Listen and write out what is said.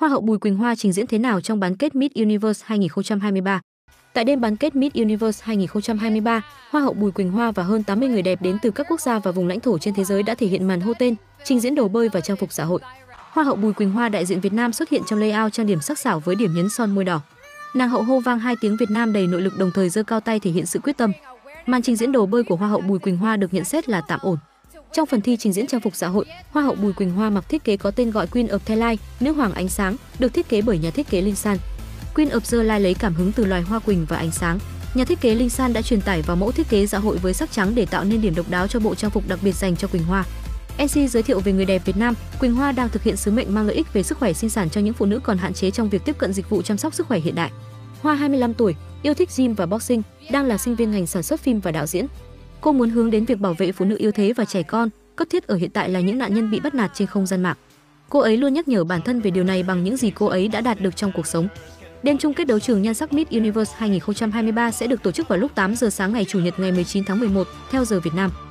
Hoa hậu Bùi Quỳnh Hoa trình diễn thế nào trong bán kết Miss Universe 2023? Tại đêm bán kết Miss Universe 2023, Hoa hậu Bùi Quỳnh Hoa và hơn 80 người đẹp đến từ các quốc gia và vùng lãnh thổ trên thế giới đã thể hiện màn hô tên, trình diễn đồ bơi và trang phục xã hội. Hoa hậu Bùi Quỳnh Hoa đại diện Việt Nam xuất hiện trong layout trang điểm sắc sảo với điểm nhấn son môi đỏ. Nàng hậu hô vang hai tiếng Việt Nam đầy nội lực, đồng thời giơ cao tay thể hiện sự quyết tâm. Màn trình diễn đồ bơi của Hoa hậu Bùi Quỳnh Hoa được nhận xét là tạm ổn. Trong phần thi trình diễn trang phục xã hội, Hoa hậu Bùi Quỳnh Hoa mặc thiết kế có tên gọi Queen of the Line, nữ hoàng ánh sáng, được thiết kế bởi nhà thiết kế Linh San. Queen of the Line lấy cảm hứng từ loài hoa quỳnh và ánh sáng. Nhà thiết kế Linh San đã truyền tải vào mẫu thiết kế xã hội với sắc trắng để tạo nên điểm độc đáo cho bộ trang phục đặc biệt dành cho Quỳnh Hoa. MC giới thiệu về người đẹp Việt Nam, Quỳnh Hoa đang thực hiện sứ mệnh mang lợi ích về sức khỏe sinh sản cho những phụ nữ còn hạn chế trong việc tiếp cận dịch vụ chăm sóc sức khỏe hiện đại. Hoa 25 tuổi, yêu thích gym và boxing, đang là sinh viên ngành sản xuất phim và đạo diễn. Cô muốn hướng đến việc bảo vệ phụ nữ yếu thế và trẻ con, cấp thiết ở hiện tại là những nạn nhân bị bắt nạt trên không gian mạng. Cô ấy luôn nhắc nhở bản thân về điều này bằng những gì cô ấy đã đạt được trong cuộc sống. Đêm chung kết đấu trường nhan sắc Miss Universe 2023 sẽ được tổ chức vào lúc 8 giờ sáng ngày Chủ nhật ngày 19 tháng 11 theo giờ Việt Nam.